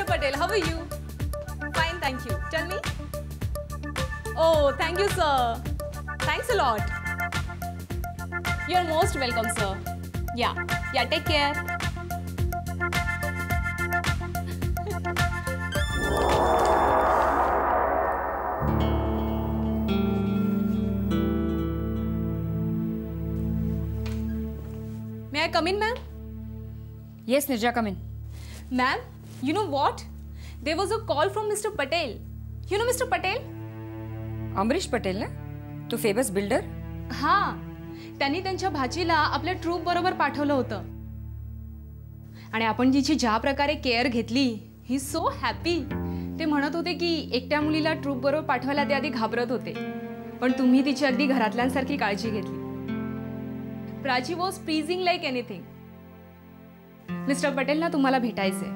Mr. Patel, how are you? Fine, thank you. Tell me. Oh, thank you, sir. Thanks a lot. You're most welcome, sir. Yeah, take care. May I come in, ma'am? Yes, Nirja, come in. Ma'am, you know what? There was a call from Mr. Patel. You know Mr. Patel? Amrish Patel, na? तो famous builder? हाँ, त्यांनी त्यांच्या भाचीला आपल्या troop बरोबर पाठवलं होतं आणि आपण जिची ज्या प्रकारे केअर घेतली, ही सो हॅपी. ते म्हणत होते की एकट्या मुलीला ट्रूप बरोबर पाठवायला ते आधी घाबरत होते, पण तुम्ही तिची अगदी घरातल्यांसारखी काळजी घेतली. Prachi was pleasing like anything. Mister पटेलना तुम्हाला भेटायचे.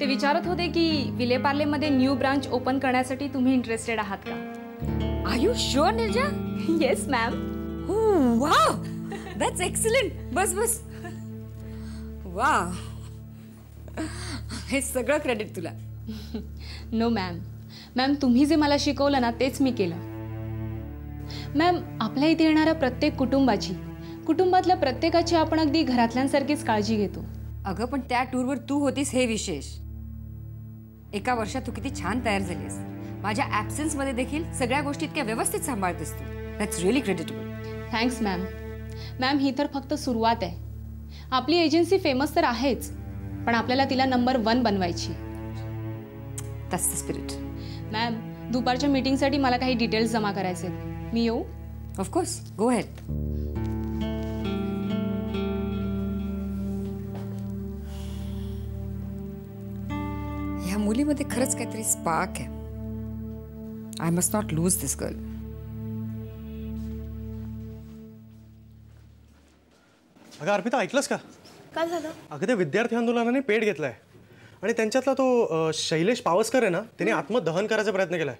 ते विचारत होते की विलेपार्लेमध्ये न्यू ब्रांच ओपन करण्यासाठी तुम्ही इंटरेस्टेड आहात का? Are you sure, Nirja? Yes, ma'am. Oh, wow! That's excellent. बस. Wow. हे सगळं क्रेडिट तुला. No, ma'am. Ma'am, तुम्ही जे मला शिकवलं ना तेच मी केलं. मॅम, आपल्या इथे येणाऱ्या प्रत्येक कुटुंबातल्या प्रत्येकाची आपण अगदी घरातल्यांसारखीच काळजी घेतो. अगं, पण त्या टूरवर तू होतीस हे विशेष. एका वर्षात तू किती छान तयार झालीस. माझ्या ॲब्सेंस मध्ये देखील सगळ्या गोष्टी इतक्या व्यवस्थित सांभाळतेस तू. That's really creditable. Thanks ma'am. Ma'am, ही तर फक्त सुरुवात आहे. आपली एजन्सी फेमस तर आहेच, पण आपल्याला तिला नंबर 1 बनवायची. That's the spirit. मॅम, दुपारच्या मीटिंगसाठी मला काही डिटेल्स जमा करायचे आहेत. मी येऊ? Of course, go ahead. ह्या मुलीमध्ये खरंच काहीतरी स्पार्क आहे. I must not lose this girl. अगं अर्पिता, ऐकलंस का? काय झालं? अगं, ते विद्यार्थी आंदोलनाने पेट घेतलाय आणि त्यांच्यातला तो शैलेश पावसकर आहे ना, त्याने आत्मदहन करायचा प्रयत्न केलाय.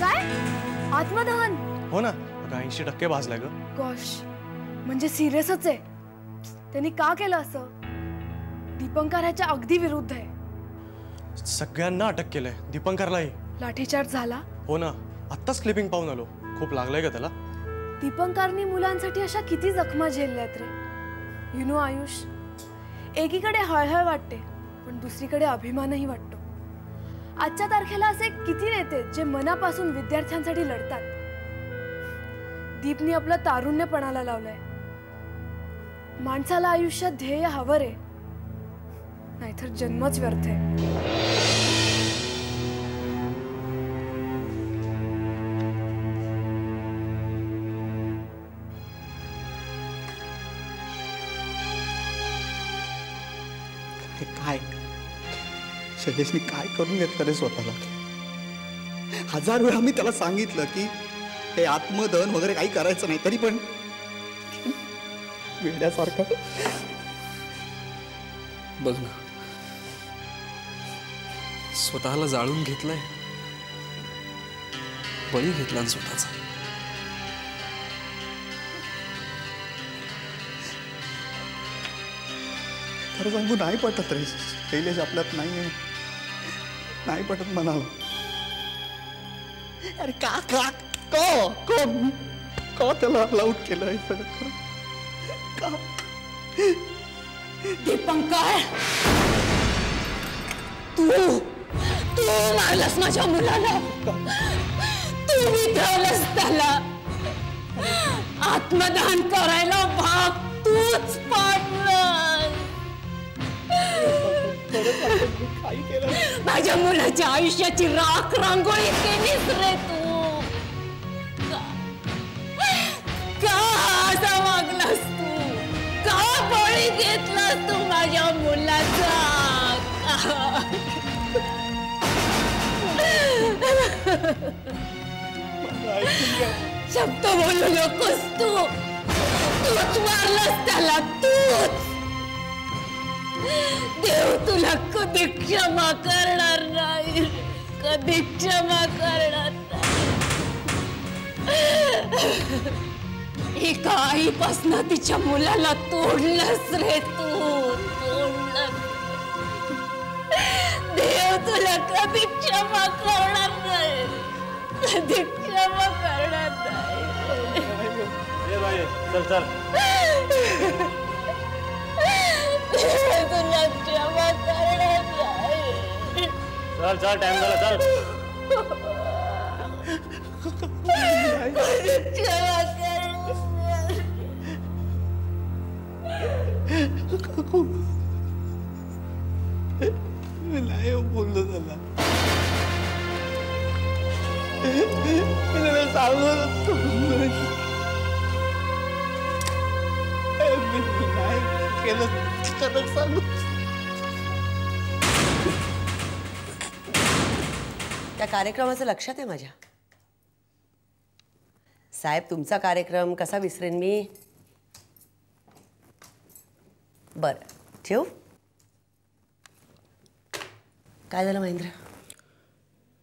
काय? आत्मदहन? हो ना. अगं 80% भाजलाय ग. गॉश, म्हणजे सिरियसच आहे. त्यांनी का केलं असं? दीपंकर ह्याच्या अगदी विरुद्ध आहे. सगळ्यांना अटक केलंय. दीपंकरलाही लाठीचार्ज झाला. हो ना, आत्ताच क्लिपिंग पाहून आलो. खूप लागलंय का त्याला? दीपंकारनी मुलांसाठी अशा किती जखमा झेलल्यात रे. यु नो आयुष, एकीकडे हळहळ वाटते पण दुसरीकडे अभिमानही वाटतो. आजच्या तारखेला असे किती नेते जे मनापासून विद्यार्थ्यांसाठी लढतात. दीपनी आपलं तारुण्य पणाला लावलंय. माणसाला आयुष्यात ध्येय हवं रे, नाहीतर जन्मच व्यर्थ आहे. शैलेशने काय करून घेतलं रे स्वतःला. हजार वेळा मी त्याला सांगितलं की हे आत्मदहन वगैरे काही करायचं नाही, तरी पण वेड्यासारखं. बघ ना, स्वतःला जाळून घेतलंय, बळी घेतला स्वतःचा. खरं सांगू, नाही पटत रे. शैलेश आपल्यात नाही पटत म्हणाल. अरे का का को को को त्याला अलाउड केलं का? दीपंकर, तू तू मारलास माझ्या मुलाला. तू विधवलंस त्याला. आत्मदहन करायला भाग तूच पाडलास. माझ्या मुलाच्या आयुष्याची राख रांगोळी केलीस रे तू. का असा वागलास तू? का बळी घेतलास तू माझ्या मुलाचा? शब्द बोलू नकोस तू. तूच मारलास त्याला, तूच. देव तुला कधी क्षमा करणार नाही, कधी क्षमा करणार नाही. एका आईपासून तिच्या मुलाला तोडलंस रे तू. देव काका क्षमा करणार नाही, कधी क्षमा करणार नाही. ये बाई चल चल तुला क्षमा करणार नाही. चल चल टाइम झाला चल. कधी क्षमा करणार. बोललो त्याला त्या कार्यक्रमाचं लक्षात आहे माझ्या. साहेब तुमचा कार्यक्रम कसा विसरेन मी. बर ठेव. काय झालं महेंद्र?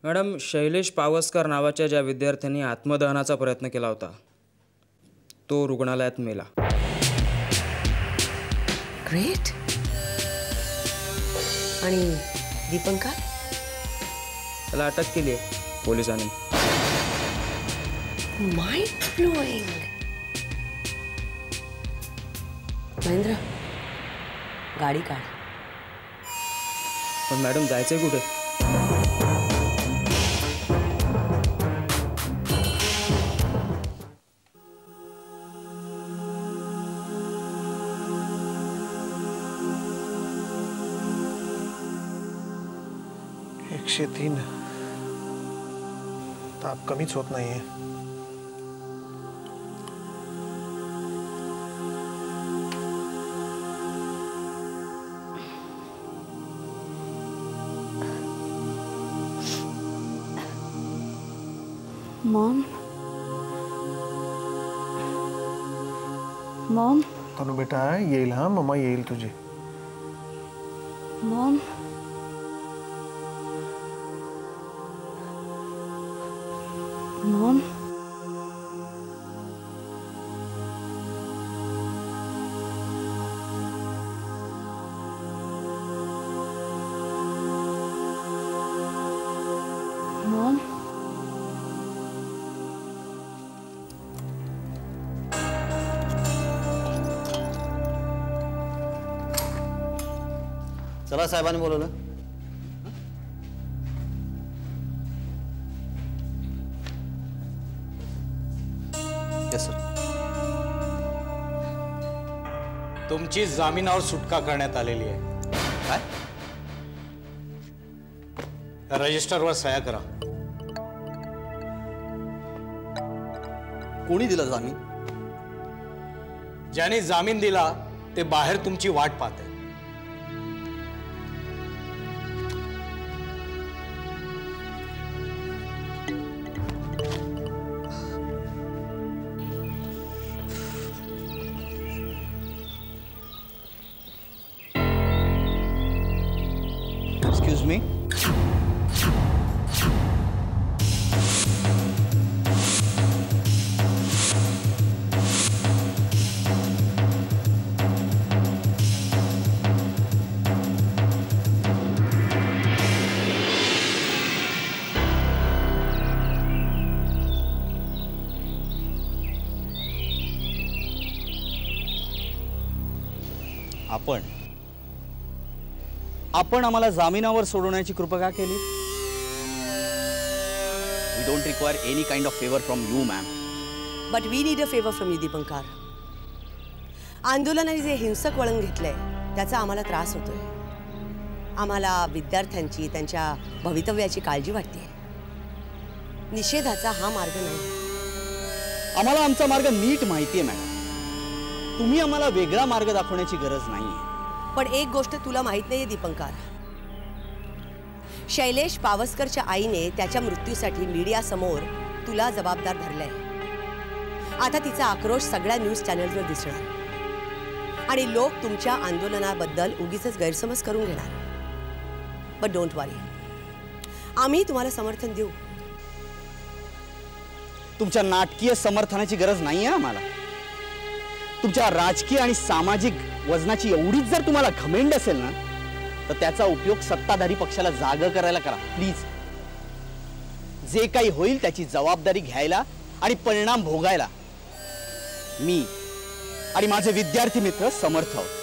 मॅडम शैलेश पावसकर नावाच्या ज्या विद्यार्थ्यांनी आत्मदहनाचा प्रयत्न केला होता तो रुग्णालयात मेला. ग्रेट. आणि दीपंकर त्याला अटक केली पोलिसांनी. Mind blowing. महेंद्र गाडी काढ. पण मॅडम जायचंय कुठे? एकशे तीन ताप कमीच होत नाहीये. मॉम तनु बेटा येईल हा मम्मा येईल तुझी. मॉम मॉम चला साहेबांनी बोलवलं. Yes sir. तुमची जामिनावर सुटका करण्यात आलेली आहे. काय? रजिस्टरवर सह्या करा. कोणी दिला जामीन? ज्याने जामीन दिला ते बाहेर तुमची वाट पाहत आहे. आपण आपण आम्हाला जामिनावर सोडवण्याची कृपा का केली? We don't require any kind of favour from you ma'am. But we need a favour from you Dipankar. आंदोलनाने जे हिंसक वळण घेतलंय त्याचा आम्हाला त्रास होतोय. आम्हाला विद्यार्थ्यांची त्यांच्या भवितव्याची काळजी वाटते. निषेधाचा हा मार्ग नाही. आम्हाला आमचा मार्ग नीट माहिती आहे मॅडम. तुम्ही आम्हाला वेगळा मार्ग दाखवण्याची गरज नाही. पण एक गोष्ट तुला माहित नाहीये दीपंकर. शैलेश पावसकरच्या आईने त्याच्या मृत्यूसाठी मीडियासमोर तुला जबाबदार धरलंय. आता तिचा आक्रोश सगळ्या न्यूज चॅनलवर दिसणार आणि लोक तुमच्या आंदोलनाबद्दल उगीच गैरसमज करून घेणार. बट डोंट वरी, आम्ही तुम्हाला समर्थन देऊ. तुमच्या नाटकीय समर्थनाची गरज नाही आहे आम्हाला. तुमच्या राजकीय आणि सामाजिक वजनाची एवढीच जर तुम्हाला घमेंड असेल ना तर त्याचा उपयोग सत्ताधारी पक्षाला जागं करायला करा प्लीज। जे काही होईल त्याची जबाबदारी घ्यायला आणि परिणाम भोगायला मी आणि माझे विद्यार्थी मित्र समर्थ आहोत।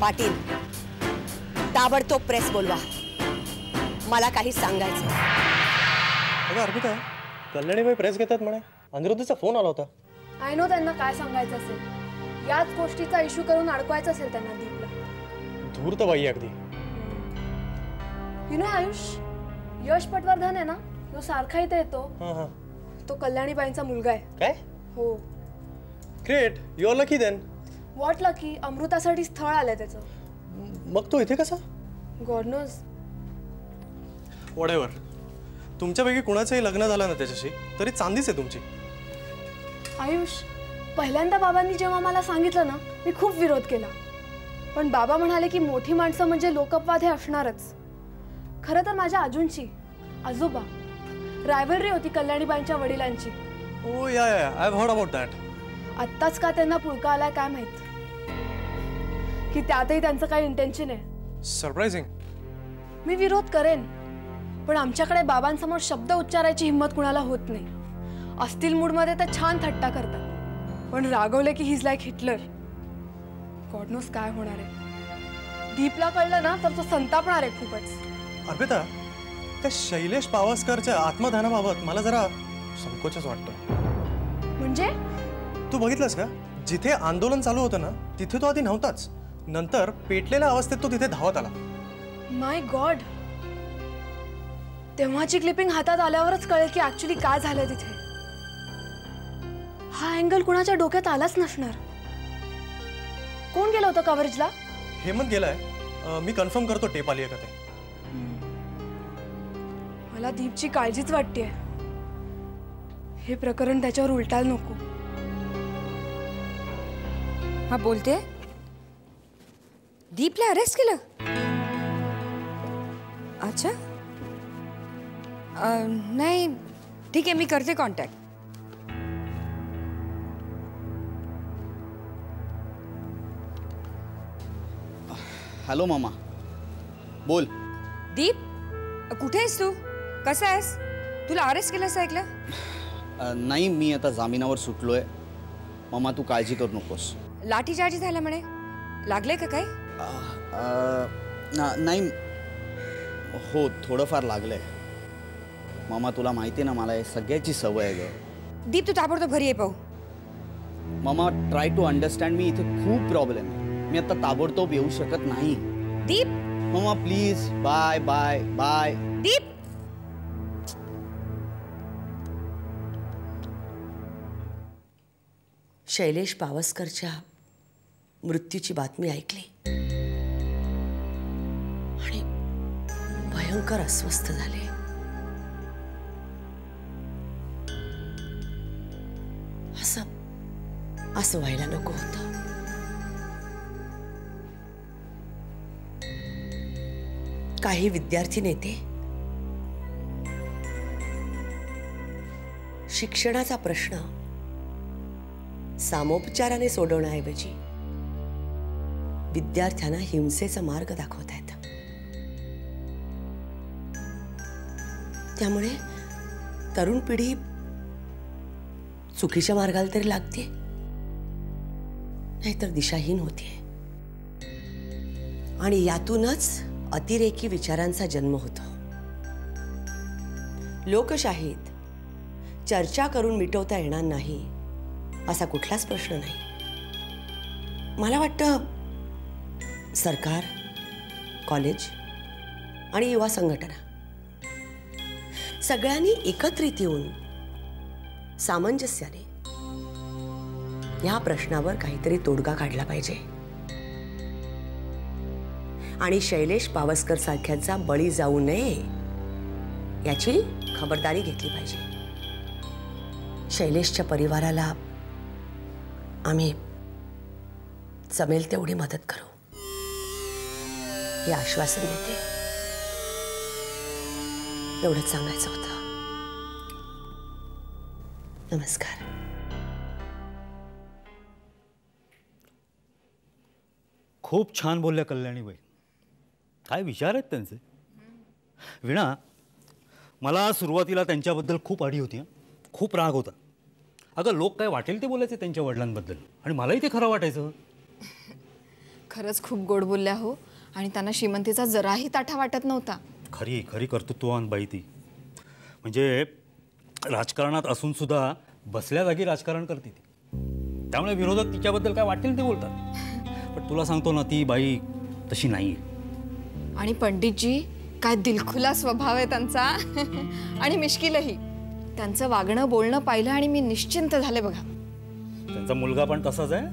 पाटील ताबडतोब प्रेस बोलवा, मला काही सांगायचं। अगं अर्पिता, कल्याणीबाई प्रेस घेतात म्हणे, अनिरुद्धचा फोन आला होता। आय नो त्यांना काय सांगायचं असेल, याच गोष्टीचा इश्यू करून अडकवायचं असेल त्यांना दीपला। धूर्त बाई अगदी। यू नो आयुष, यश पटवर्धन आहे ना, तो सारखा इथे येतो। तो कल्याणीबाईंचा मुलगा आहे। काय? हो। Great, you are lucky then. What lucky, अमृतासाठी स्थळ आले त्याचं। मग तो इथे कसा? God knows. व्हॉटएव्हर, तुमच्यापैकी कुणाचंही लग्न झालं ना त्याच्याशी तरी चांदीच आहे तुमची। आयुष, पहिल्यांदा बाबांनी जेव्हा मला सांगितलं ना मी खूप विरोध केला, पण बाबा म्हणाले की मोठी माणसं म्हणजे लोकपवाद हे असणारच। खरं तर माझ्या अजूनची आजोबा रायव्हलरी होती कल्याणीबाईंच्या वडिलांची। Oh yeah yeah, I have heard about that. आत्ताच का त्यांना पुळका आलाय काय माहित, की त्यातही त्यांचं काही इंटेंशन आहे। सरप्राइजिंग। मी विरोध करेन, पण आमच्याकडे बाबांसमोर शब्द उच्चारायची हिम्मत कुणाला होत नाही। असतील मूडमध्ये तर छान थट्टा करतात, पण रागवले की he's like Hitler. God knows काय होणार आहे। दीपला कळलं ना तर तो संतापणार आहे खूपच। अर्पिता, त्या शैलेश पावसकरच्या आत्मदानाबाबत मला जरा संकोचच वाटतो। म्हणजे? तू बघितलंस का, जिथे आंदोलन चालू होतं ना तिथे तो आधी नव्हताच, नंतर पेटलेल्या अवस्थेत तो तिथे धावत आला। माय गॉड, तेव्हाची क्लिपिंग हातात आल्यावरच कळेल की ऍक्च्युअली काय झालं तिथे। हा अँगल कुणाच्या डोक्यात आलाच नसणार। कोण गेलं होतं कव्हरेजला? हेमंत गेलाय, मी कन्फर्म करतो टेप आली आहे का ते। मला दीपची काळजीच वाटतेय, हे प्रकरण त्याच्यावर उलटायला नको। हा बोलते, दीपला अरेस्ट केलं? अच्छा, नाही ठीक आहे, मी करते कॉन्टॅक्ट। हॅलो मामा, बोल। दीप कुठे आहेस तू, कसा आहेस? तुला अरेस्ट केलं असं ऐकलं। नाही, मी आता जामिनावर सुटलोय मामा, तू काळजी करू नकोस। लाठीचार्ज झाला म्हणे, लागले का काय? नाही हो, थोडंफार लागलंय मामा। तुला माहिती ना मला सगळ्याची सवय आहे ग। दीप तू ताबडतोब घरी ये पाहू। मामा ट्राय टू अंडरस्टँड, मी इथे खूप प्रॉब्लेम आहे, मी आता ताबडतोब येऊ शकत नाही। दीप मामा please, bye bye bye. Deep Shailesh पावसकरच्या मृत्यूची बातमी ऐकली आणि भयंकर अस्वस्थ झाले। असं व्हायला नको होतं। काही विद्यार्थी नेते शिक्षणाचा प्रश्न सामोपचाराने सोडवण्याऐवजी विद्यार्थ्यांना हिंसेचा मार्ग दाखवत आहेत, त्यामुळे तरुण पिढी चुकीच्या मार्गाला तरी लागते, नाहीतर दिशाहीन होते। आणि यातूनच अतिरेकी विचारांचा जन्म होतो। लोकशाहीत चर्चा करून मिटवता येणार नाही असा कुठलाच प्रश्न नाही। मला वाटतं सरकार, कॉलेज आणि युवा संघटना सगळ्यांनी एकत्रित येऊन सामंजस्याने या प्रश्नावर काहीतरी तोडगा काढला पाहिजे आणि शैलेश पावसकर सारख्यांचा बळी जाऊ नये याची खबरदारी घेतली पाहिजे। शैलेशच्या परिवाराला आम्ही जमेल तेवढी मदत करू हे आश्वासन देते. एवढंच सांगायचं होतं. नमस्कार. खूप छान बोलल्या कल्याणीबाई. काय विचार आहेत त्यांचे. वीणा मला सुरुवातीला त्यांच्याबद्दल खूप आढी होती. खूप राग होता. अगं लोक काय वाटेल ते बोलायचे त्यांच्या वडिलांबद्दल आणि मलाही ते खरं वाटायचं. खरंच खूप गोड बोलल्या हो आणि त्यांना श्रीमंतीचा जराही ताठा वाटत नव्हता. खरी खरी कर्तृत्ववान बाई ती. म्हणजे राजकारणात असून सुद्धा बसल्या जागी राजकारण करते ती. त्यामुळे विरोधक तिच्याबद्दल काय वाटेल ते बोलतात. पण तुला सांगतो ना ती बाई तशी नाही. आणि पंडितजी काय दिलखुला स्वभाव आहे त्यांचा आणि मिश्किलही. त्यांचं वागणं बोलणं पाहिलं आणि मी निश्चिंत झाले बघा. त्यांचा मुलगा पण तसाच आहे.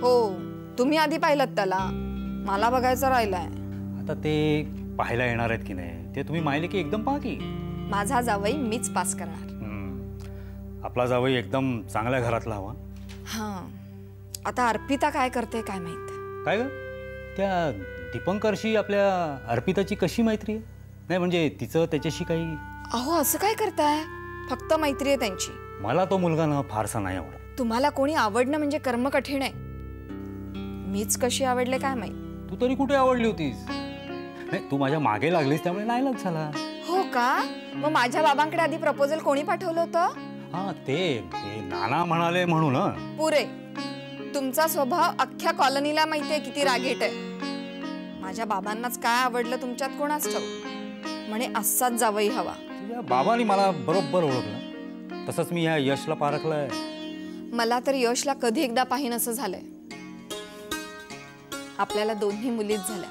हो तुम्ही आधी पाहिलं त्याला. मला बघायचं राहिलाय. आता ते पाहायला येणार आहेत की नाही ते तुम्ही माहिले की एकदम पहा की. माझा जावई मीच पास करणार. आपला जावई एकदम चांगल्या घरातला हवा. हां आता अर्पिता काय करते काय माहित. काय ग त्या दीपंकरशी आपल्या अर्पिताची कशी मैत्री आहे. नाही म्हणजे तिचं त्याच्याशी काही. अहो असं काय करताय. फक्त मैत्री आहे त्यांची. मला तो मुलगा ना फारसा नाही आवडत. तुम्हाला कोणी आवडणं म्हणजे कर्म कठीण आहे. मीच कशी आवडले काय माहित. तू तरी कुठे आवडली होतीस. नाही तू माझ्या मागे लागलीस त्यामुळे नाईलाज झाला. हो का. मग माझ्या बाबांकडे आधी प्रपोजल कोणी पाठवलं होतं. हा ते नाना म्हणाले म्हणून. पुरे तुमचा स्वभाव अख्ख्या कॉलनीला माहिती आहे किती रागीट आहे. माझ्या बाबांनाच काय आवडलं तुमच्यात कोणाच ठाऊक. म्हणे असाच जावई हवा. तुझ्या बाबांनी मला बरोबर ओळखलं. तसंच मी या यशला पारखलंय. मला तर यशला कधी एकदा पाहिन असं झालंय. आपल्याला दोन्ही मुलीच झाल्या.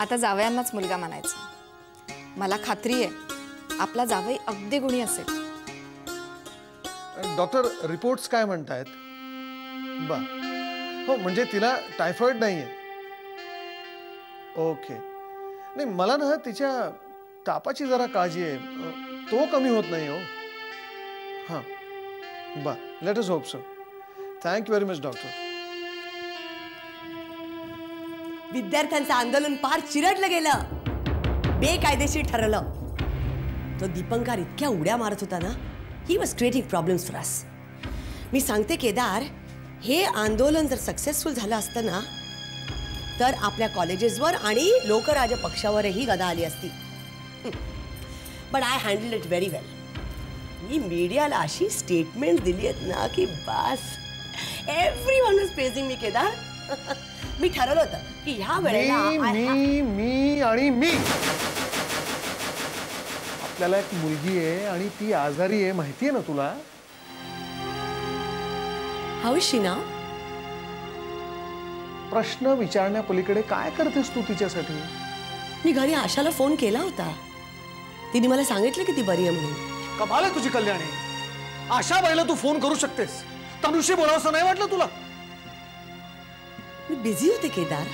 आता जावयांनाच मुलगा मानायचा. मला खात्री आहे आपला जावई अगदी गुणी असेल. डॉक्टर रिपोर्ट्स काय म्हणतायत. बा हो म्हणजे तिला टायफॉइड नाहीये. ओके. नाही मला ना तिच्या तापाची जरा काळजी आहे. तो कमी होत नाही. हो हां बा let us hope so. Thank you very much doctor. विद्यार्थ्यांचं आंदोलन पार चिरडलं गेलं. बेकायदेशीर ठरलं. तो दीपंकर इतक्या उड्या मारत होता ना. He was creating problems for us. मी सांगते केदार हे आंदोलन जर सक्सेसफुल झालं असतं ना तर आपल्या कॉलेजेसवर आणि लोकराज्य पक्षावरही गदा आली असती. But I handle it very well. मी मीडियाला अशी स्टेटमेंट दिली आहेत ना की बस everyone is praising me Kedar. मी ठरवलं होतं की ह्या वेळेला मी आपल्याला एक मुलगी आहे आणि ती आजारी आहे माहिती आहे ना तुला. हौशी ना. प्रश्न विचारण्या पलीकडे काय करतेस तू तिच्यासाठी. मी घरी आशाला फोन केला होता. तिने मला सांगितलं की ती बरी आहे म्हणून. कमाल आहे तुझी कल्याणी. आशा बाईला तू फोन करू शकतेस. तनुशी बोलावसं नाही वाटलं तुला. मी बिझी होते केदार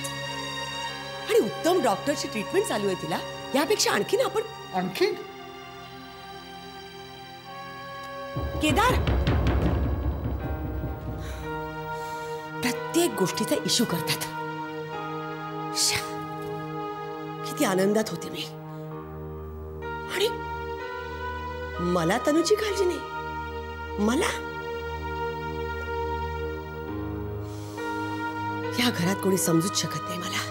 आणि उत्तम डॉक्टरची ट्रीटमेंट चालू आहे तिला. यापेक्षा आणखीन आपण आणखीन. केदार प्रत्येक गोष्टीचा इश्यू करतात. किती आनंदात होते मी आणि मला तनुची काळजी नाही. मला या घरात कोणी समजूच शकत नाही मला.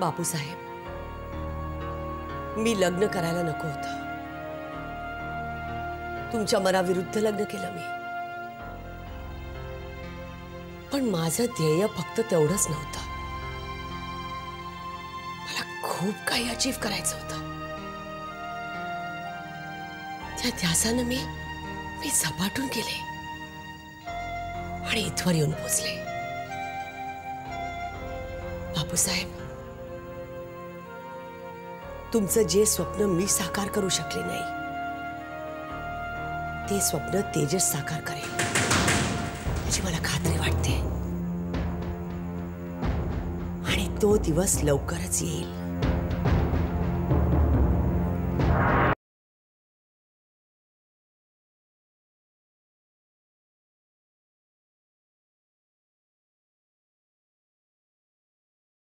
बापू साहेब मी लग्न करायला नको होतं. तुमच्या मनाविरुद्ध लग्न केलं मी. पण माझं ध्येय फक्त तेवढंच नव्हतं. खूप काही अचीव करायचं होतं. त्या ध्यासानं मी झपाटून गेले आणि इथवर येऊन पोचले. बापूसाहेब तुमचं जे स्वप्न मी साकार करू शकले नाही ते स्वप्न तेजस साकार करेल त्याची मला खात्री वाटते. आणि तो दिवस लवकरच येईल।